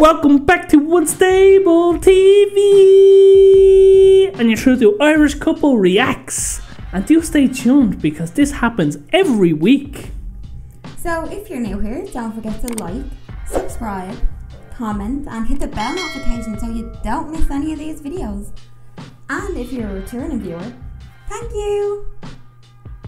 Welcome back to Unstable TV, and you're sure to Irish Couple Reacts. And do stay tuned because this happens every week. So if you're new here, don't forget to like, subscribe, comment and hit the bell notification so you don't miss any of these videos. And if you're a returning viewer, thank you!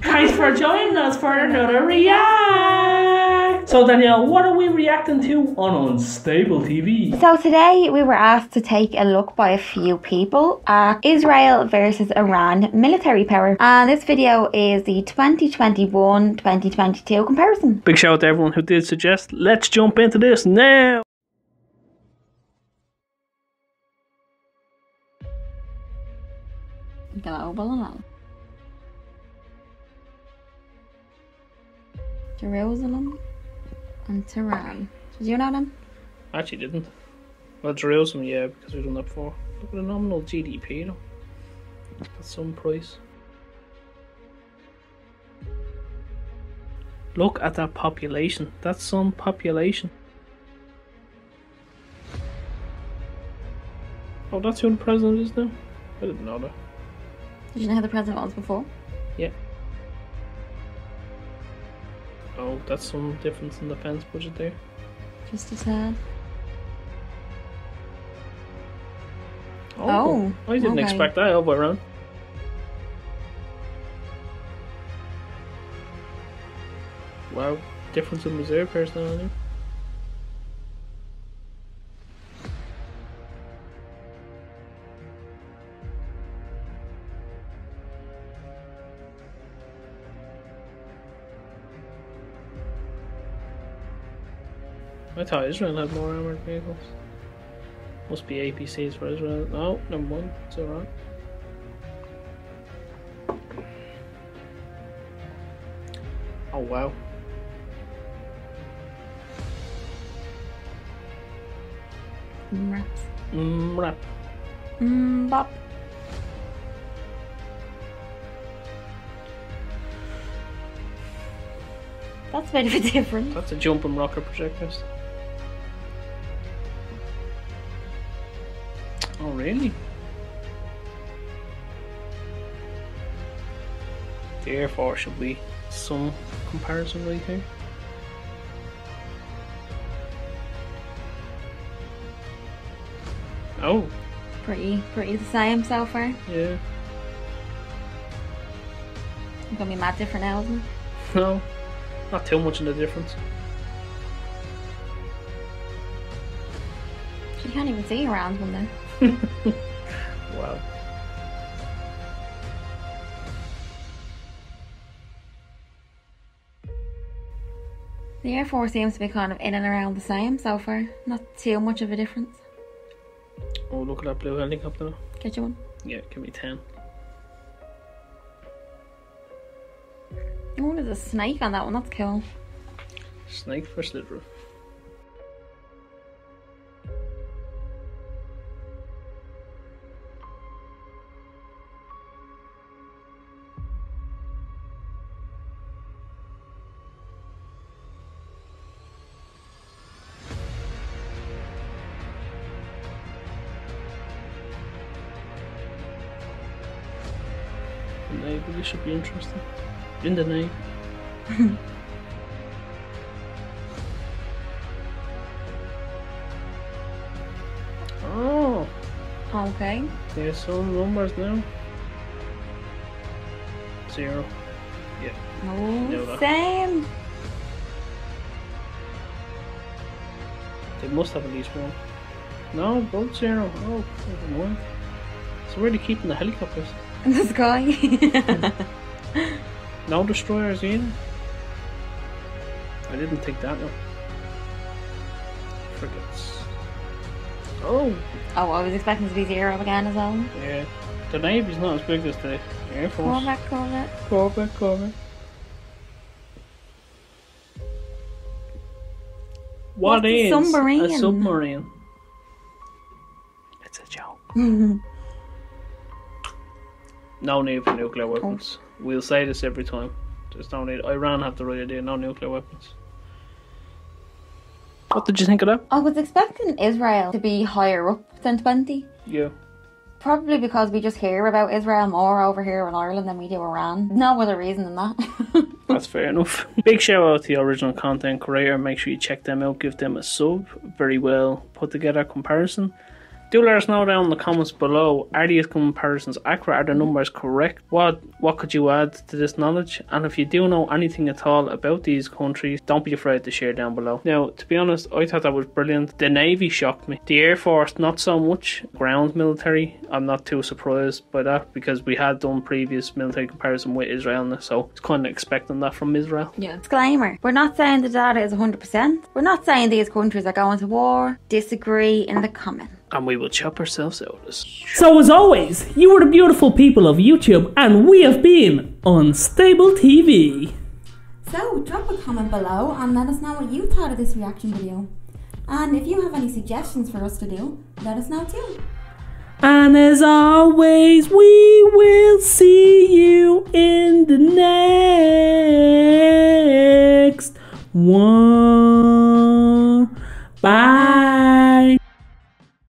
Thanks for joining us for another react! So Danielle, what are we reacting to on Unstable TV? So today we were asked to take a look by a few people at Israel versus Iran military power. And this video is the 2021-2022 comparison. Big shout out to everyone who did suggest. Let's jump into this now! Global now. Jerusalem and Tehran. Did you know them? I actually didn't. Well, Jerusalem, yeah, because we've done that before. Look at the nominal GDP, though. That's some price. Look at that population. That's some population. Oh, that's who the president is now? I didn't know that. Did you know how the president was before? Yeah. Oh, that's some difference in the defense budget there. Just as hard. Oh, I didn't expect that elbow round. Wow, difference in reserve personnel there. I thought Israel had more armoured vehicles. Must be APCs for Israel. No, number one. It's alright. Oh wow. Mrap. Mrap. Mbop. That's a bit of a difference. That's a jumping rocket projectors. Oh really? The Air Force should be some comparison right here. Oh. Pretty the same so far. Yeah. It's gonna be mad different now, isn't it? No. Not too much in the difference. You can't even see around one then. Wow. The Air Force seems to be kind of in and around the same so far. Not too much of a difference. Oh, look at that blue helicopter. Get you one? Yeah, give me 10. Oh, there's a snake on that one, that's cool. Snake for Slither. Maybe this should be interesting. In the name. Oh. Okay. There's some numbers now. 0. Yeah. Oh, same. They must have at least one. No, both 0. Oh, there's one. So where are they keeping the helicopters? In the sky. No destroyers either. I didn't take that. No. Frigates. Oh. Oh, I was expecting to be 0 again as well. Yeah, the Navy's not as big as the Air Force. Corvette. What is submarine? A submarine? It's a joke. No need for nuclear weapons. Oh. We'll say this every time. There's no need. Iran have the right idea, no nuclear weapons. What did you think of that? I was expecting Israel to be higher up than 20. Yeah. Probably because we just hear about Israel more over here in Ireland than we do Iran. No other reason than that. That's fair enough. Big shout out to the original content creator. Make sure you check them out. Give them a sub. Very well put together comparison. Do let us know down in the comments below. Are these comparisons accurate? Are the numbers correct? What could you add to this knowledge? And if you do know anything at all about these countries, don't be afraid to share down below. Now, to be honest, I thought that was brilliant. The Navy shocked me. The Air Force, not so much. Ground military, I'm not too surprised by that because we had done previous military comparison with Israel now, so it's kind of expecting that from Israel. Yeah. Disclaimer, we're not saying the data is 100%. We're not saying these countries are going to war. Disagree in the comments. And we will chop ourselves out of this. So as always, you are the beautiful people of YouTube, and we have been Unstable TV. So drop a comment below and let us know what you thought of this reaction video. And if you have any suggestions for us to do, let us know too. And as always, we will see you in the next one. Bye.